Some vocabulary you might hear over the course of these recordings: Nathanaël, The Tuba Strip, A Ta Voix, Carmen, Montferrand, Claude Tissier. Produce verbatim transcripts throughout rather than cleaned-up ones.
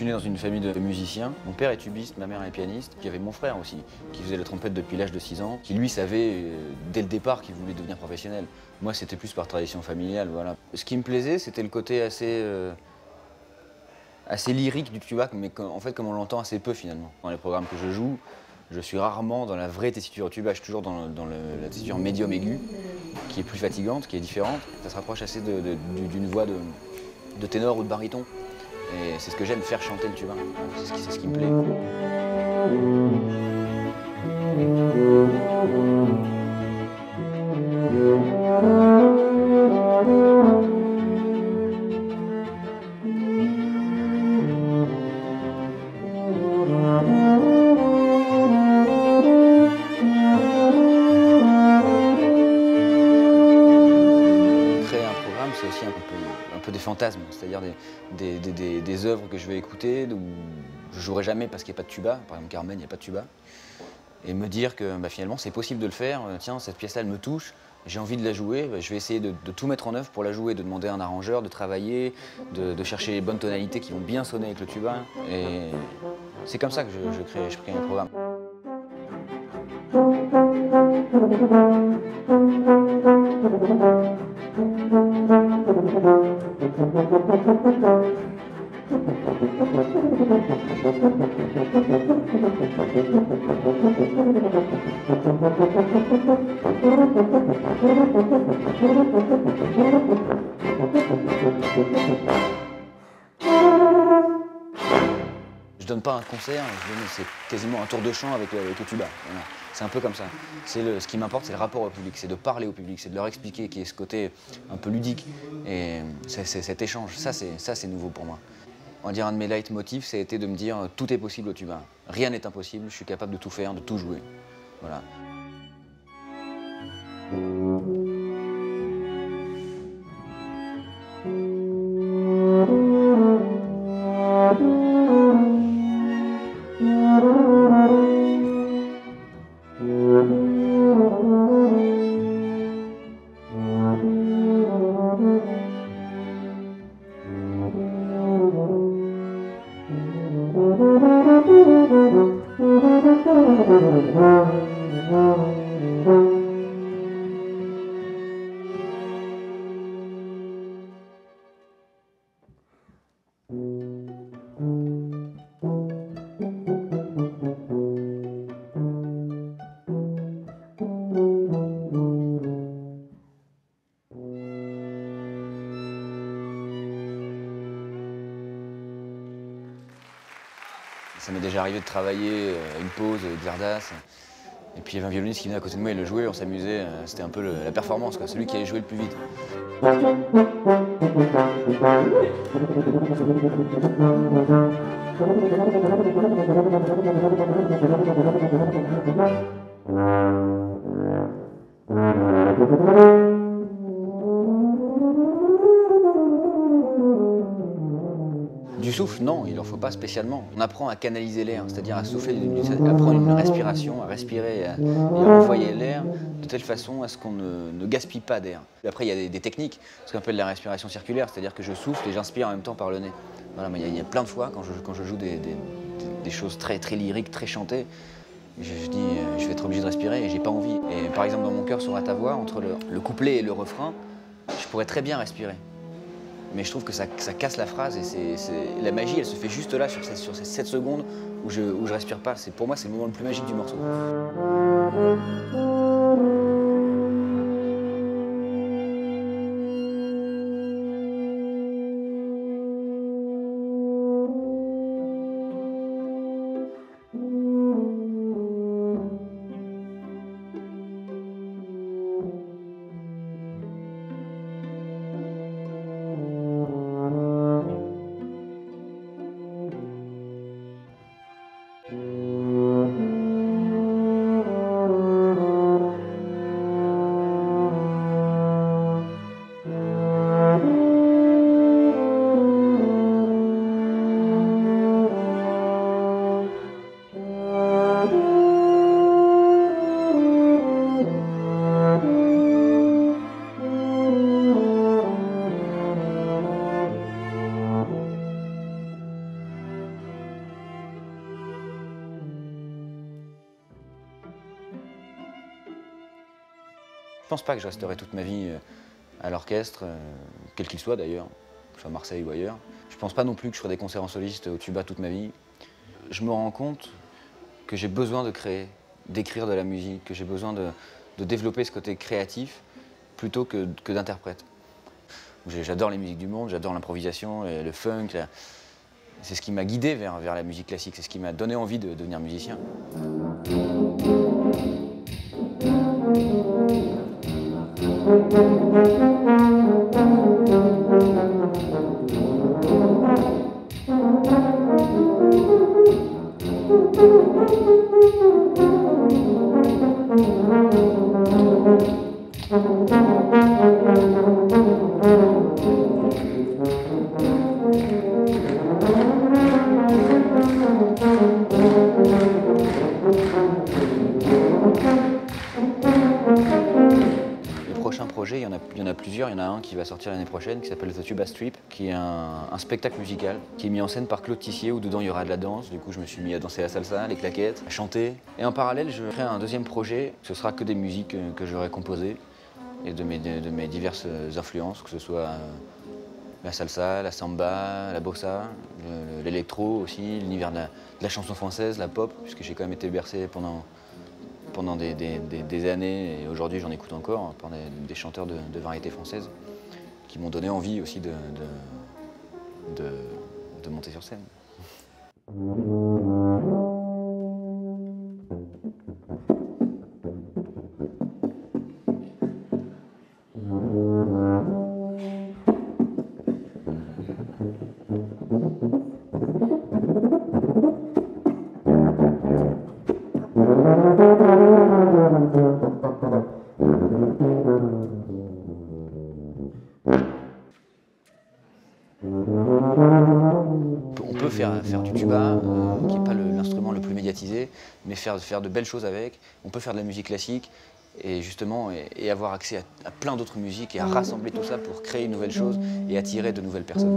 suis né dans une famille de musiciens. Mon père est tubiste, ma mère est pianiste. Il y avait mon frère aussi, qui faisait la trompette depuis l'âge de six ans, qui lui savait euh, dès le départ qu'il voulait devenir professionnel. Moi, c'était plus par tradition familiale, voilà. Ce qui me plaisait, c'était le côté assez, euh, assez lyrique du tuba, mais en fait, comme on l'entend assez peu finalement. Dans les programmes que je joue, je suis rarement dans la vraie tessiture tuba, je suis toujours dans, le, dans le, la tessiture médium aiguë, qui est plus fatigante, qui est différente. Ça se rapproche assez d'une voix de, de ténor ou de baryton. Et c'est ce que j'aime, faire chanter le tuba, c'est ce qui, c'est ce qui me plaît. Créer un programme, c'est aussi un peu... un peu des fantasmes, c'est-à-dire des, des, des, des, des œuvres que je vais écouter, où je jouerai jamais parce qu'il n'y a pas de tuba, par exemple Carmen, il n'y a pas de tuba, et me dire que bah, finalement c'est possible de le faire, tiens, cette pièce-là elle me touche, j'ai envie de la jouer, bah, je vais essayer de, de tout mettre en œuvre pour la jouer, de demander à un arrangeur, de travailler, de, de chercher les bonnes tonalités qui vont bien sonner avec le tuba, et c'est comme ça que je, je crée, je crée un programme. Je donne pas un concert, c'est quasiment un tour de chant avec le, avec le tuba. Voilà. C'est un peu comme ça. Le, ce qui m'importe, c'est le rapport au public, c'est de parler au public, c'est de leur expliquer qu'il y a ce côté un peu ludique. Et c'est cet échange, ça c'est nouveau pour moi. On va dire un de mes leitmotifs, ça a été de me dire tout est possible au tuba. Rien n'est impossible, je suis capable de tout faire, de tout jouer. Voilà. Ça m'est déjà arrivé de travailler une pause avec Zardas, et puis il y avait un violoniste qui venait à côté de moi, il le jouait, on s'amusait, c'était un peu le, la performance, quoi, celui qui allait jouer le plus vite. Du souffle, non, il n'en faut pas spécialement. On apprend à canaliser l'air, c'est-à-dire à souffler, à prendre une respiration, à respirer et à, et à envoyer l'air de telle façon à ce qu'on ne, ne gaspille pas d'air. Après, il y a des, des techniques, ce qu'on appelle la respiration circulaire, c'est-à-dire que je souffle et j'inspire en même temps par le nez. Voilà, mais il y a, il y a plein de fois, quand je, quand je joue des, des, des choses très, très lyriques, très chantées, je, je dis, je vais être obligé de respirer et j'ai pas envie. Et par exemple, dans mon cœur sur A Ta Voix, entre le, le couplet et le refrain, je pourrais très bien respirer. Mais je trouve que ça, ça casse la phrase et c'est, c'est, la magie, elle se fait juste là, sur ces, sur ces sept secondes où je, où je respire pas. C'est, pour moi, c'est le moment le plus magique du morceau. Thank you. pense pas que je resterai toute ma vie à l'orchestre, quel qu'il soit d'ailleurs, que ce soit à Marseille ou ailleurs. Je pense pas non plus que je ferai des concerts en soliste au tuba toute ma vie. Je me rends compte que j'ai besoin de créer, d'écrire de la musique, que j'ai besoin de, de développer ce côté créatif plutôt que, que d'interprète. J'adore les musiques du monde, j'adore l'improvisation, le funk. La... C'est ce qui m'a guidé vers, vers la musique classique, c'est ce qui m'a donné envie de devenir musicien. Il y en a, il y en a plusieurs, il y en a un qui va sortir l'année prochaine qui s'appelle The Tuba Strip, qui est un, un spectacle musical qui est mis en scène par Claude Tissier où dedans il y aura de la danse. Du coup je me suis mis à danser la salsa, les claquettes, à chanter. Et en parallèle je crée un deuxième projet, ce sera que des musiques que, que j'aurai composées et de mes, de, de mes diverses influences, que ce soit la salsa, la samba, la bossa, l'électro aussi, l'univers de, de la chanson française, la pop, puisque j'ai quand même été bercé pendant... pendant des, des, des, des années, et aujourd'hui j'en écoute encore, pendant des, des chanteurs de, de variété française qui m'ont donné envie aussi de, de, de, de monter sur scène. Faire du tuba, euh, qui n'est pas l'instrument le, le plus médiatisé, mais faire, faire de belles choses avec. On peut faire de la musique classique et justement et, et avoir accès à, à plein d'autres musiques et à rassembler tout ça pour créer une nouvelle chose et attirer de nouvelles personnes.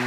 you.